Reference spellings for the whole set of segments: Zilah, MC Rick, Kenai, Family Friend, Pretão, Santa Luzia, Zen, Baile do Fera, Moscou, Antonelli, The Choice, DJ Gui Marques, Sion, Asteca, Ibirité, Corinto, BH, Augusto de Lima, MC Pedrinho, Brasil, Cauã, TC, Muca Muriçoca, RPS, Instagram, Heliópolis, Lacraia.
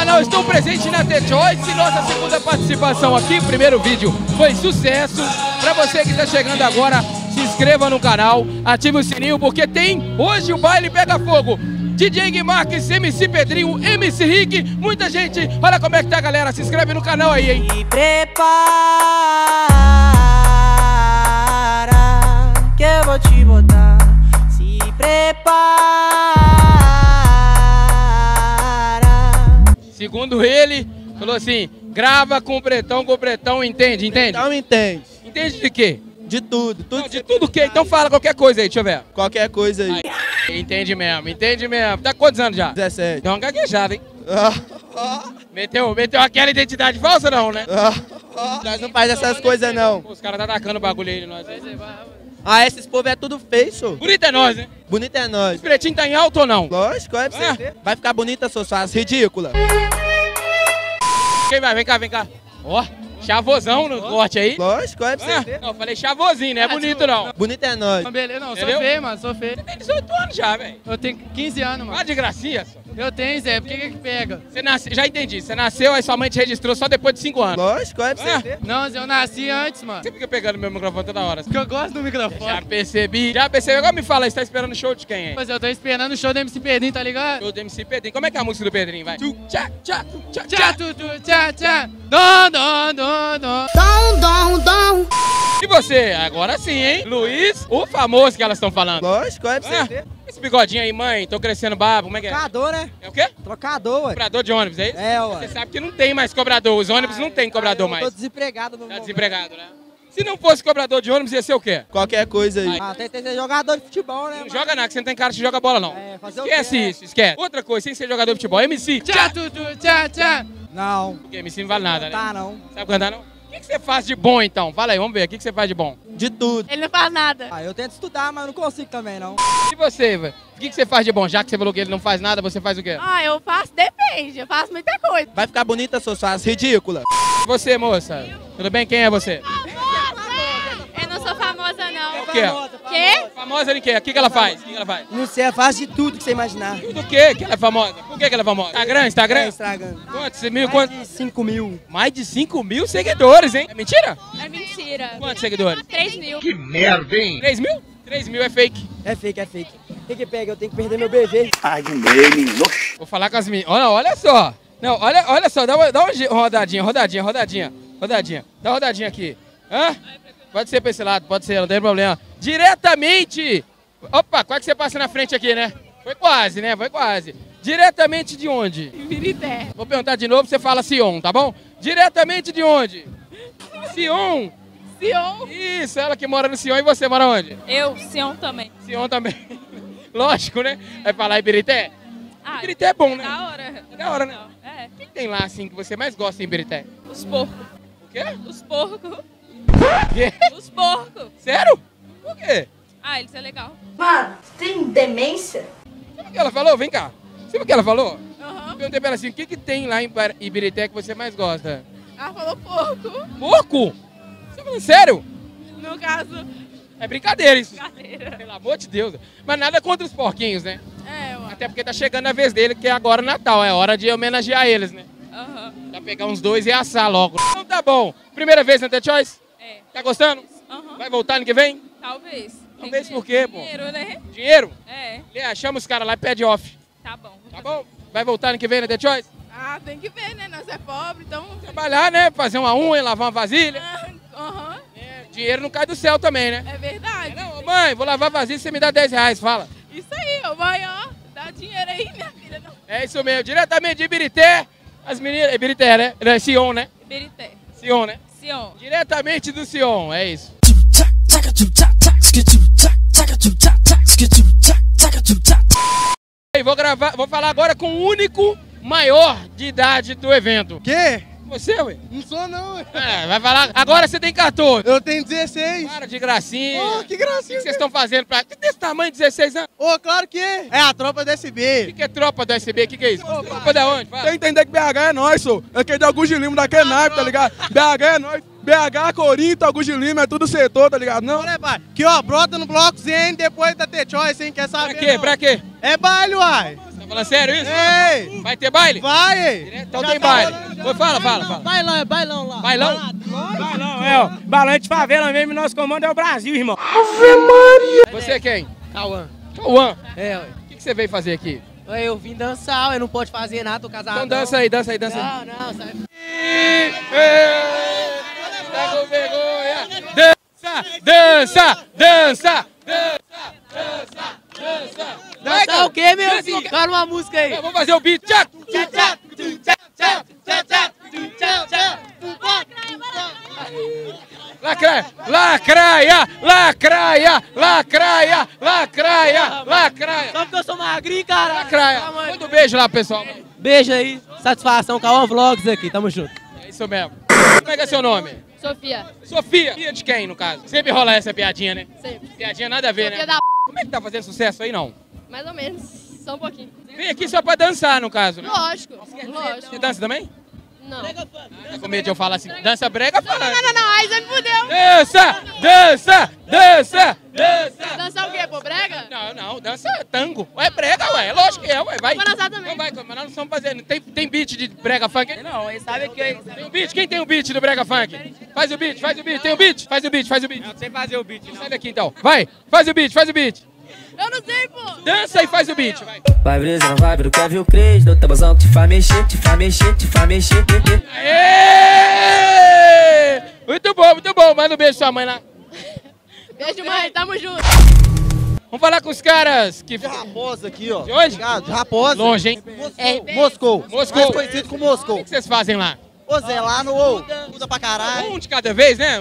canal estão presentes na The Choice. Nossa segunda participação aqui, primeiro vídeo foi sucesso. Pra você que tá chegando agora, se inscreva no canal, ative o sininho, porque tem hoje o baile pega fogo. DJ Gui Marques, MC Pedrinho, MC Rick, muita gente. Olha como é que tá, galera. Se inscreve no canal aí, hein? E prepara que eu vou te botar. Se prepara. Segundo ele, falou assim, grava com o Pretão entende, entende? Pretão entende. Entende de quê? De tudo. Tudo. Não, de tudo o quê? Então fala qualquer coisa aí, deixa eu ver. Qualquer coisa aí. Entende mesmo, entende mesmo. Tá quantos anos já? 17. Deu uma gaguejada, hein? Meteu aquela identidade falsa não, né? Nós não faz essas coisas não. Os caras tá atacando o bagulho aí de nós. Ah, esses povo é tudo feio, senhor. Bonito é nós, né? Bonito é nós. Esse pretinho tá em alto ou não? Lógico, é pra você ver. Vai ficar bonita suas faces, ridícula. Quem vai? Vem cá, vem cá. Ó, chavosão no corte aí. Lógico, é pra você ver. Não, eu falei chavosinho, não é bonito não. Bonito é nós. Beleza, não, sou feio, mano, sou feio. Você tem 18 anos já, velho. Eu tenho 15 anos, mano. Ah, de gracinha, só. Eu tenho, Zé, por que que pega? Você nasce, já entendi, você nasceu, aí sua mãe te registrou só depois de 5 anos. Lógico, é pra você. Não, Zé, eu nasci antes, mano. Você fica pegando meu microfone toda hora. Porque eu gosto do microfone. Já percebi. Agora me fala, você tá esperando o show de quem, hein? Mas eu tô esperando o show do MC Pedrinho, tá ligado? Show do MC Pedrinho. Como é que é a música do Pedrinho, vai? Tchá, tchá, tchá, tchá, tchá, tchá. Dom, dom, dom, dom. Dom, dom, dom. E você? Agora sim, hein? Luiz, o famoso que elas estão falando. Lógico, é pra você. Esse bigodinho aí, mãe, tô crescendo babo, como é que é? Trocador, né? É o quê? Trocador, ué. Cobrador de ônibus, é isso? É, ué. Você sabe que não tem mais cobrador, os ônibus não tem cobrador mais. Eu tô desempregado no momento. Tá desempregado, né? Se não fosse cobrador de ônibus, ia ser o quê? Qualquer coisa aí. Ah, tem que ser jogador de futebol, né? Não joga nada, que você não tem cara que joga bola, não. É, fazer o quê? Esquece isso, esquece. Outra coisa, sem ser jogador de futebol, MC. Tchá, tutu, tchá, tchá. Não. Porque MC não vale nada, né? Tá, não. Sabe cantar, não? O que você faz de bom, então? Fala aí, vamos ver. O que você faz de bom? De tudo. Ele não faz nada. Ah, eu tento estudar, mas não consigo também, não. E você, velho? O que você faz de bom? Já que você falou que ele não faz nada, você faz o quê? Ah, eu faço, depende. Eu faço muita coisa. Vai ficar bonita suas faces, ridícula. E você, moça? Tudo bem? Quem é você? Famosa! Eu não sou famosa, não. É o quê? Quê? Famosa de quê? O que ela faz? O que ela faz? Não sei, ela faz de tudo que você imaginar. Tudo o quê que ela é famosa? Por que ela é famosa? Instagram, Instagram? É, Instagram. Quantos mil? Quantos? Mais de 5 mil. Mais de 5 mil seguidores, hein? É mentira? É mentira. Quantos seguidores? 3 mil. Que merda, hein? 3 mil? 3 mil é fake. É fake, é fake. O que que pega? Eu tenho que perder meu bebê. Ai, de meio, menino. Vou falar com as meninas. Olha, olha só. Não, olha, olha só. Dá uma rodadinha, rodadinha, rodadinha. Rodadinha. Dá uma rodadinha aqui. Hã? Pode ser pra esse lado, pode ser, não tem problema. Diretamente! Opa, quase que você passa na frente aqui, né? Foi quase, né? Foi quase. Diretamente de onde? Ibirité. Vou perguntar de novo, você fala Sion, tá bom? Diretamente de onde? Sion! Sion! Isso, ela que mora no Sion e você mora onde? Eu, Sion também. Sion também. Lógico, né? Vai falar Ibirité? Ah, Ibirité é bom, né? Da hora. Da hora, né? É. O que tem lá, assim, que você mais gosta em Ibirité? Os porcos. O quê? Os porcos. Quê? Os porcos. Sério? Por quê? Ah, eles é legal. Mano, tem demência? Sabe o que ela falou? Vem cá. Sabe o que ela falou? Aham. Uhum. Perguntei pra ela assim, o que que tem lá em Ibirité que você mais gosta? Ela falou porco. Porco? Você tá falando sério? No caso... É brincadeira isso. Brincadeira. Pelo amor de Deus. Mas nada contra os porquinhos, né? É, ué. Até porque tá chegando a vez dele, que é agora Natal. É hora de homenagear eles, né? Aham. Uhum. Pra pegar uns dois e assar logo. Então tá bom. Primeira vez na The Choice? É. Tá gostando? Uhum. Vai voltar ano que vem? Talvez. Talvez por quê, pô? Dinheiro, né? Dinheiro? É. Lê, chama os caras lá e pede off. Tá bom. Tá bom? Vai voltar ano que vem na The Choice? Ah, tem que ver, né? Nós é pobre, então... Trabalhar, né? Fazer uma unha, lavar uma vasilha. Aham. É, dinheiro não cai do céu também, né? É verdade. É, não, mãe, vou lavar vasilha e você me dá 10 reais, fala. Isso aí, ô mãe, ó. Dá dinheiro aí, minha filha. Não. É isso mesmo. Diretamente de Ibirité, as meninas... Ibirité, né? Não, é Sion, né? Ibirité. Sion, né? Sion. Diretamente do Sion, é isso. Vou gravar, vou falar agora com o único maior de idade do evento. Quê? Você, ué? Não sou não, ué. É, vai falar, agora você tem 14. Eu tenho 16. Para de gracinha. Oh, que gracinha. O que vocês estão fazendo pra... Desse tamanho, 16 anos? Ô, oh, claro que é. É a tropa do SB. O que é tropa do SB? O que é isso? Oh, tropa da onde? Fala. Tem que entender que BH é nós, sou. É aquele do Augusto de Lima, da Kenai, tá ligado? BH é nós. BH, Corinto, Augusto de Lima, é tudo setor, tá ligado? Não, né, pai? Que ó, brota no bloco Zen, depois da The Choice, hein? Quer saber? Pra quê? Não. Pra quê? É baile, uai. Fala sério isso? Ei! Vai ter baile? Vai! Então já tem baile. Foi, fala. Bailão, é bailão lá. Bailão? Bailão, é, ó. Bailão de favela mesmo, nosso comando é o Brasil, irmão. Ave Maria! Você é quem? Cauã. Cauã? É, ué. O que você veio fazer aqui? Eu vim dançar, eu não pode fazer nada, tô casado. Então dança aí. Não, sai. Tá com vergonha. Dança. Tá o quê, meu filho? Toca uma música aí. Vamos fazer o beat. Lacraia. Só porque eu sou magrinho, cara. Lacraia. Manda um beijo lá, pessoal. Beijo aí. Satisfação, Cauã Vlogs aqui. Tamo junto. É isso mesmo. Como é que é seu nome? Sofia. Sofia de quem, no caso? Sempre rola essa piadinha, né? Sempre. Piadinha nada a ver, Sofia, né? Da... Como é que tá fazendo sucesso aí, não? Mais ou menos. Só um pouquinho. Vem aqui só pra dançar, no caso, né? Lógico. Você dança também? Não. Ah, com medo de eu falar assim, dança brega, fala. Não, aí já me fudeu. Dança. Dança o quê, pô? Brega? Não, dança tango. É brega, ué. Lógico que é, ué. Vai dançar também. Então vai, mas nós não estamos fazendo. Tem beat de brega funk? Não, aí sabe que é. Tem o beat? Quem tem o beat do brega funk? Faz o beat. Tem o beat? Faz o beat. Não sei fazer o beat, não. Sai daqui então. Vai, faz o beat. Eu não sei, pô. Dança e faz o beat. Vai, brisão, vai, vira o Kevin o Cris. Dou tabuzão que te faz mexer. Aê! Muito bom. Manda um beijo pra sua mãe lá. Beijo, mãe. Tamo junto. Vamos falar com os caras que... De Raposa aqui, ó. De onde? De Raposa. Longe, hein? Moscou. Mais conhecido como Moscou. O que vocês fazem lá? Ô, Zé, lá no ou. Muda pra caralho. Um de cada vez, né?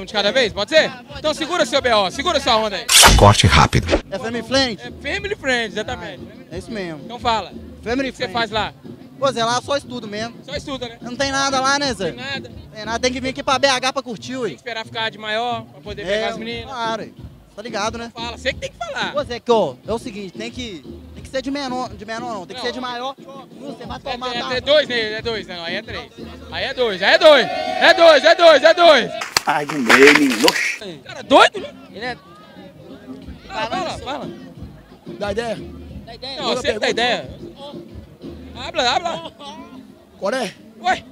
Pode ser? Então segura seu B.O. Segura sua onda aí. Corte rápido. É Family Friend? É Family Friend, exatamente. É isso mesmo. Então fala. Family Friend. O que você faz lá? Ô, Zé, lá só estudo mesmo. Só estuda, né? Não tem nada lá, né, Zé? Não tem nada. Tem que vir aqui pra BH pra curtir, ué. Tem que esperar ficar de maior pra poder pegar as meninas. Claro, ué. Tá ligado, né? Fala, você que tem que falar. Ô, Zé, que, ó, é o seguinte, tem que ser de menor não, tem que ser de maior. Você vai tomar... É dois. Ai, de meio, cara, doido, né? Ele é... Fala. Dá ideia. Não, você que dá ideia. Habla. Qual é? Ué?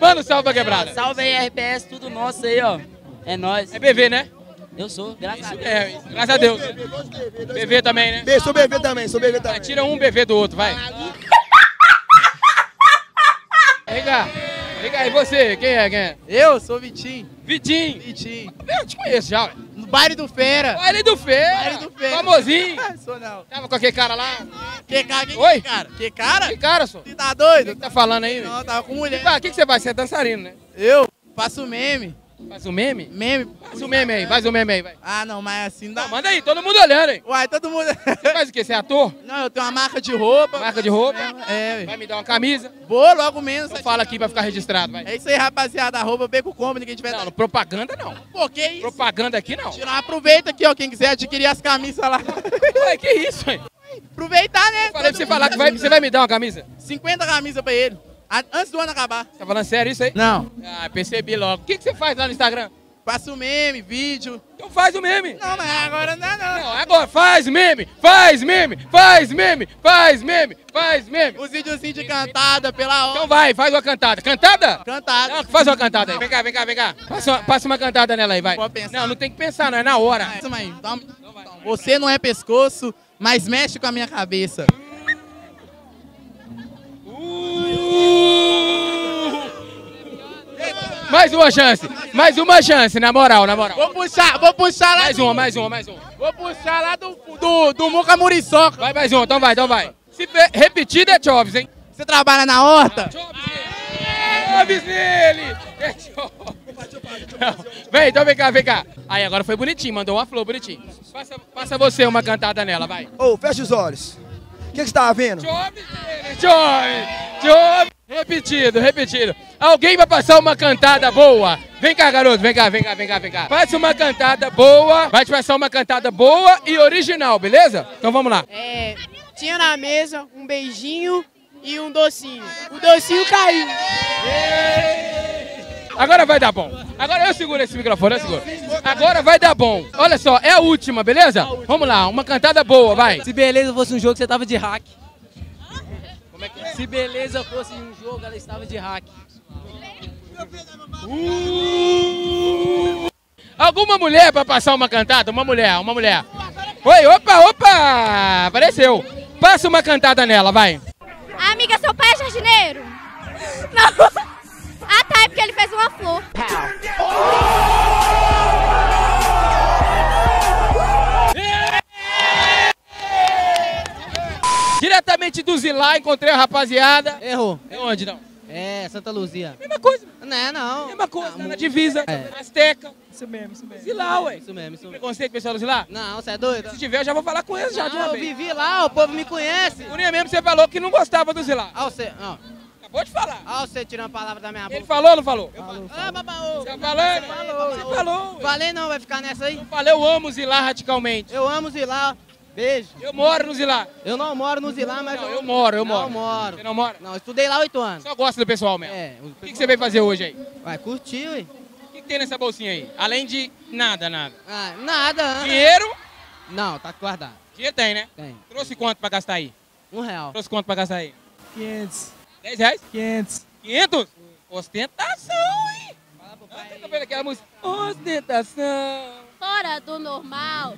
Manda um salve pra quebrada. Salve aí, RPS, tudo nosso aí, ó. É nóis. É BV, né? Eu sou, graças a Deus. BV também, né? Sou BV também. Tira um BV do outro, vai. Vem cá, e você? Quem é? Eu sou o Vitinho. Eu te conheço já, velho. No Baile do Fera. Famosinho. Sou não. Tava com aquele cara lá. Que cara, sou? Você tá doido? O que tá falando aí? Não, tava com mulher. O que você faz? Você é dançarino, né? Eu faço meme. Faz um meme? Faz um meme aí, vai. Ah, não, mas assim não dá. Manda aí, todo mundo olhando, hein? Uai, todo mundo... Você faz o quê? Você é ator? Não, eu tenho uma marca de roupa? É. Vai me dar uma camisa? Vou, logo menos. Então fala aqui pra ficar registrado, vai. É isso aí, rapaziada, arroba Beco Combo, ninguém tiver... Não, propaganda não. Pô, que isso? Propaganda aqui não. Aproveita aqui, ó, quem quiser adquirir as camisas lá. Ué, que isso, hein? Aproveitar, né? Eu falei pra você falar que você vai me dar uma camisa? 50 camisas pra ele. Antes do ano acabar. Tá falando sério isso aí? Não. Ah, percebi logo. O que você faz lá no Instagram? Faço meme, vídeo. Então faz o meme. Não, mas agora não. Não, agora faz meme. Os videozinhos de cantada pela hora. Então vai, faz uma cantada. Cantada. Não, faz uma cantada aí. Vem cá. Passa uma cantada nela aí, vai. Pode pensar. Não, tem que pensar, não. É na hora. Isso aí. Você não é pescoço, mas mexe com a minha cabeça. Mais uma chance, na moral. Vou puxar lá. Mais uma. Vou puxar lá do Muca Muriçoca. Vai, mais um, então vai. Se repetido é Choves, hein? Você trabalha na horta? Choves nele! É Choves. Vem, então vem cá. Aí, agora foi bonitinho, mandou uma flor bonitinha. Passa você uma cantada nela, vai. Ô, fecha os olhos. O que você tá vendo? Choves! Repetido. Alguém vai passar uma cantada boa. Vem cá, garoto, vem cá. Passa uma cantada boa. Vai te passar uma cantada boa e original, beleza? Então vamos lá. Tinha na mesa um beijinho e um docinho. O docinho caiu. Agora vai dar bom. Agora eu seguro esse microfone, Agora vai dar bom. Olha só, é a última, beleza? Vamos lá, uma cantada boa, vai. Se beleza fosse um jogo, você tava de hack. Como é que é? Se beleza fosse um jogo, ela estava de hack. Alguma mulher pra passar uma cantada? Uma mulher, uma mulher. Oi, opa, opa! Apareceu. Passa uma cantada nela, vai. Amiga, seu pai é jardineiro? Não. Ah, tá, é porque ele fez uma flor. Diretamente do Zilah, encontrei a rapaziada. Errou. É onde, não? É, Santa Luzia. Mesma coisa. Não é, não. Mesma coisa, tá na divisa. É. Asteca. Isso mesmo, isso mesmo. Zilah, ué. Isso mesmo, isso mesmo. Preconceito com o pessoal do Zilah? Não, você é doido? Se tiver, eu já vou falar com eles já. Não, eu vivi lá, o povo me conhece. Por nem mesmo, você falou que não gostava do Zilah. Ah, você, não. Acabou de falar. Ah, você tirou a palavra da minha boca. Ele falou ou não falou? Eu falou. Ah, babaô. Você falou? Você falou. Falei não, vai ficar nessa aí? Eu falei, eu amo Zilah radicalmente. Eu amo Zilah. Beijo. Eu moro no Zilah. Eu não moro no Zilah, mas... Não, eu moro. Não, moro. Você não mora? Não, eu estudei lá 8 anos. Só gosta do pessoal mesmo. É. O que você veio fazer hoje aí? Vai curtir, ué. O que tem nessa bolsinha aí? Além de nada. Ah, nada. Dinheiro? Não, tá guardado. Dinheiro tem, né? Tem. Trouxe quanto pra gastar aí? R$1. Trouxe quanto pra gastar aí? 500. 10 reais? 500. 500? Ostentação, hein? Fala pro pai. Canta pra ele aquela música. Ostentação. Fora do normal. Não.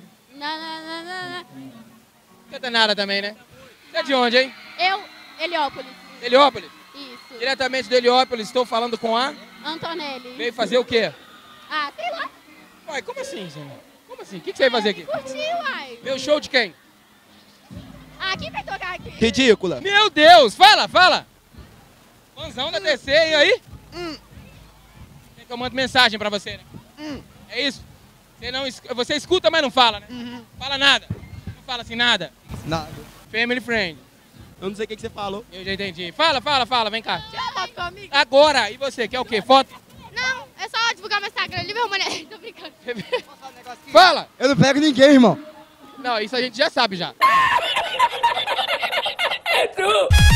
Canta nada também, né? Você é de onde, hein? Eu, Heliópolis. Heliópolis? Isso. Diretamente do Heliópolis, estou falando com a... Antonelli. Veio fazer o quê? Ah, sei lá. Uai, como assim, senhor? Como assim? O que você veio fazer aqui? Curti, uai. Veio show de quem? Ah, quem vai tocar aqui? Ridícula. Meu Deus, fala. Fanzão da TC, e aí? Tem que eu mando mensagem pra você, né? É isso? Você, não, você escuta, mas não fala, né? Fala nada. Não fala assim, nada. Family Friend. Eu não sei o que você falou. Eu já entendi. Fala, vem cá. Tira foto comigo. Agora, e você? Quer o quê? Foto? Não, é só divulgar meu Instagram. Livre uma mulher. Tô brincando. Fala! Eu não pego ninguém, irmão. Não, isso a gente já sabe já. É true.